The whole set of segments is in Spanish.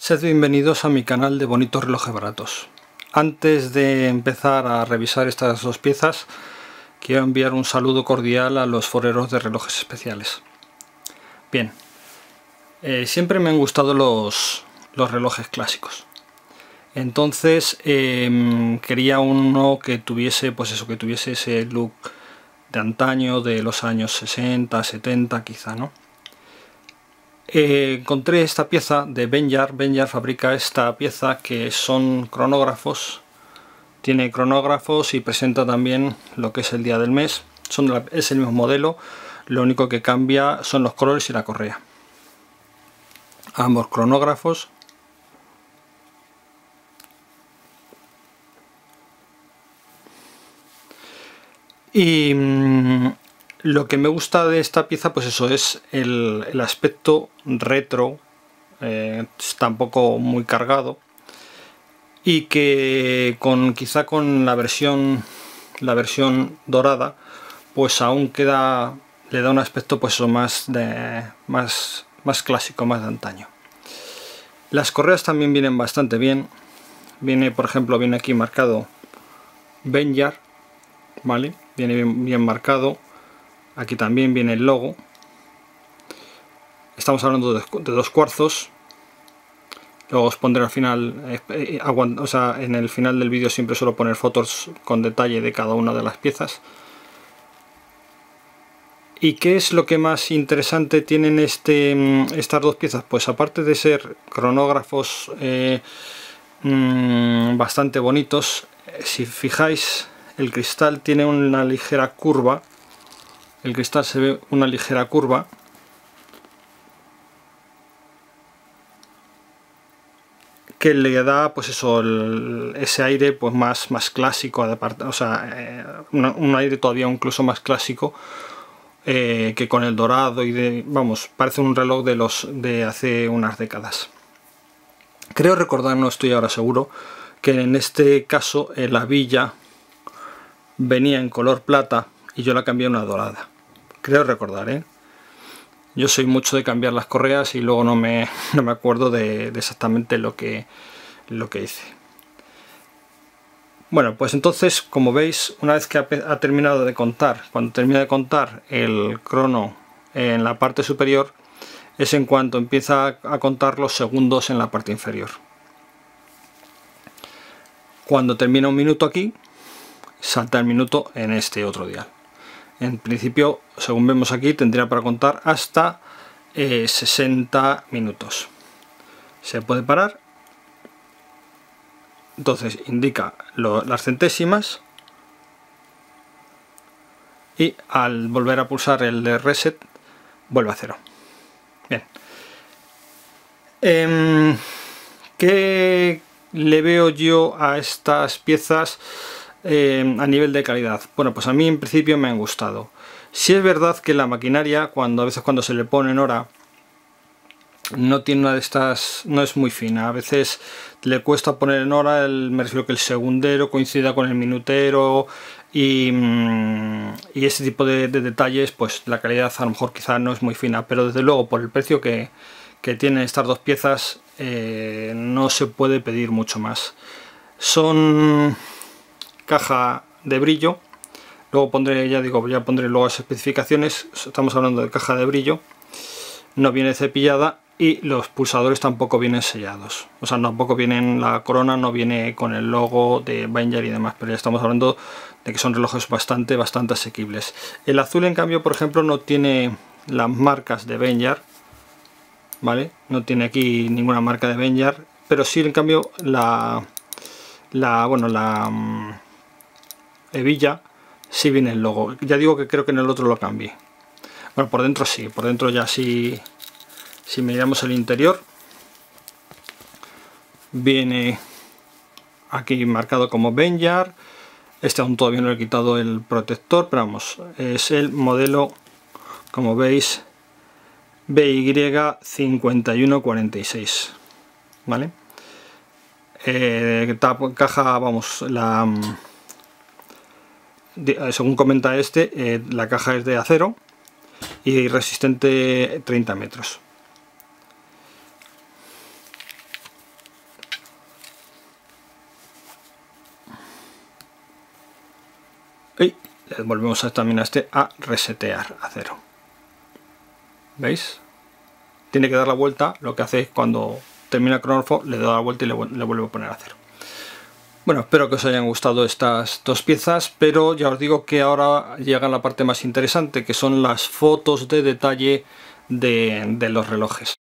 Sed bienvenidos a mi canal de bonitos relojes baratos. Antes de empezar a revisar estas dos piezas, quiero enviar un saludo cordial a los foreros de relojes especiales. Bien, siempre me han gustado los relojes clásicos. Entonces quería uno que tuviese, pues eso, que tuviese ese look de antaño, de los años 60, 70 quizá, ¿no? Encontré esta pieza de Benyar. Benyar fabrica esta pieza que son cronógrafos, tiene cronógrafos y presenta también lo que es el día del mes. Es el mismo modelo, lo único que cambia son los colores y la correa. Ambos cronógrafos. Y lo que me gusta de esta pieza, pues eso, es el aspecto retro, tampoco muy cargado, y que quizá con la versión dorada, pues aún le da un aspecto, pues eso, más clásico, más de antaño. Las correas también vienen bastante bien. Por ejemplo, viene aquí marcado Benyar, ¿vale? Viene bien marcado. Aquí también viene el logo. Estamos hablando de dos cuarzos. Luego os pondré al final, o sea, en el final del vídeo siempre suelo poner fotos con detalle de cada una de las piezas. ¿Y qué es lo que más interesante tienen estas dos piezas? Pues aparte de ser cronógrafos bastante bonitos, si fijáis, el cristal tiene una ligera curva. El cristal se ve una ligera curva. Que le da, pues eso, ese aire, pues más clásico. O sea, un aire todavía incluso más clásico que con el dorado y vamos, parece un reloj de hace unas décadas. Creo recordar, no estoy ahora seguro, que en este caso la villa venía en color plata y yo la cambié a una dorada. Creo recordar, ¿eh? Yo soy mucho de cambiar las correas y luego no me acuerdo de exactamente lo que hice. Bueno, pues entonces, como veis, una vez que ha terminado de contar, cuando termina de contar el crono en la parte superior, es en cuanto empieza a contar los segundos en la parte inferior. Cuando termina un minuto aquí, salta el minuto en este otro dial. En principio, según vemos aquí, tendría para contar hasta 60 minutos. Se puede parar. Entonces indica las centésimas. Y al volver a pulsar el de reset, vuelve a cero. Bien. ¿Qué le veo yo a estas piezas a nivel de calidad? Bueno, pues a mí en principio me han gustado. Sí es verdad que la maquinaria, a veces cuando se le pone en hora, no tiene una de estas, no es muy fina. A veces le cuesta poner en hora, me refiero que el segundero coincida con el minutero y ese tipo de detalles, pues la calidad a lo mejor quizá no es muy fina, pero desde luego por el precio que tienen estas dos piezas no se puede pedir mucho más. Son caja de brillo, luego pondré, ya pondré luego las especificaciones. Estamos hablando de caja de brillo, no viene cepillada y los pulsadores tampoco vienen sellados, o sea, tampoco vienen la corona, no viene con el logo de Benyar y demás, pero ya estamos hablando de que son relojes bastante asequibles. El azul, en cambio, por ejemplo, no tiene las marcas de Benyar, ¿vale? No tiene aquí ninguna marca de Benyar, pero sí, en cambio, la hebilla, sí viene el logo. Ya digo que creo que en el otro lo cambié. Bueno, por dentro sí, por dentro ya sí. Si miramos el interior, viene aquí marcado como Benyar. Este aún todavía no he quitado el protector, pero vamos, es el modelo, como veis, BY-5146, ¿vale? Caja, vamos, la según comenta este, la caja es de acero y resistente 30 metros. Y volvemos también a este a resetear a cero. ¿Veis? Tiene que dar la vuelta. Lo que hace es cuando termina el cronógrafo le da la vuelta y le vuelve a poner a cero. Bueno, espero que os hayan gustado estas dos piezas, pero ya os digo que ahora llega la parte más interesante, que son las fotos de detalle de los relojes.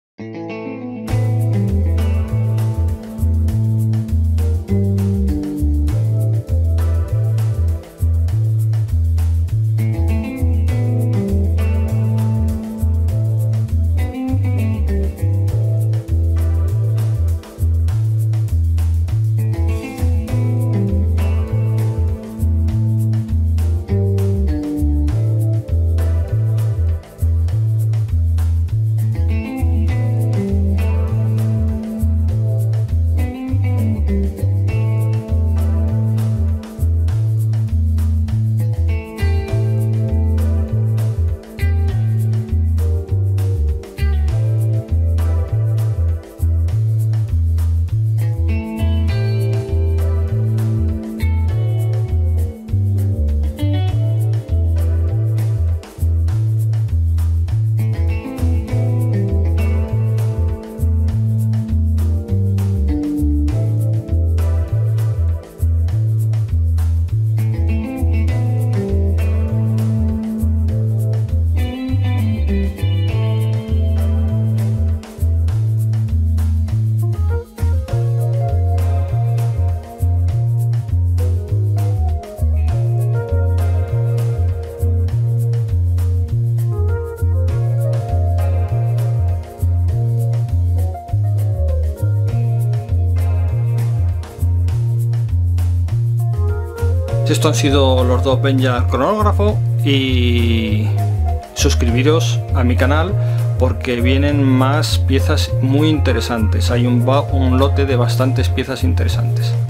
Estos han sido los dos Benyar cronógrafo, y suscribiros a mi canal porque vienen más piezas muy interesantes. Hay un lote de bastantes piezas interesantes.